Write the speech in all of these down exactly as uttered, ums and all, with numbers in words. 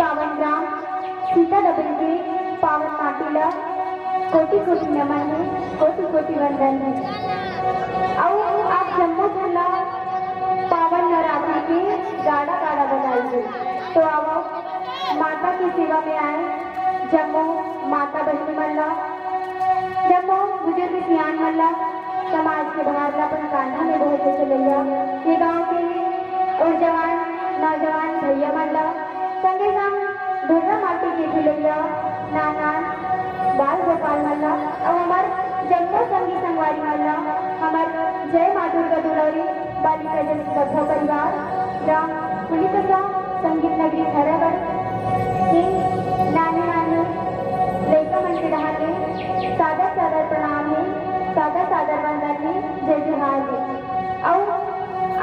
पावन ग्राम सीता दबन के पावन माटीला कोटि कोटि नमन कोटि कोटि वंदन और आप जम्मू झूला पावन नवरात्रि के गाढ़ा गाढ़ा बनाइए। तो आओ माता की सेवा में आए, जम्मू माता बजनी मल्ला, जम्मू बुजुर्ग सियान मल्ला समाज के भारलापन कान्हा में बहुत से लिया ये गाँव के और जवान नौजवान भैया मल्ला संगे संग दुर्गा माटी के भैया नानान बाल गोपाल मल्ला और हमार जम्मू संगी संगवारी मल्ला हमार जय माँ दुर्गा दुलारी बालिका जन सभा परिवार ग्राम पुलिकसा संगीत नगरी खराबर के नानी नानी लेखा मंत्री रहाने सादा सादर प्रणाम है, सादा सादर वंदन है, जय जोहार है। और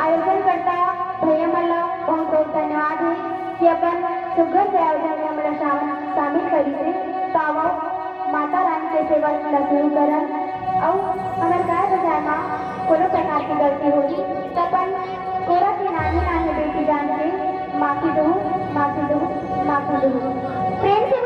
आयोजन करता भैया मल्ला बहुत बहुत धन्यवाद है कि अपन सुगर से आयोजन में हमारा शामिल करी थे। तो माता रानी के सेवा में शुरू करन और हमारे गाय बाजार में कोनो प्रकार की गलती होगी तो अपन कोरा के नानी नानी बेटी जान के माफी दो माफी दो माफी दो प्रेम से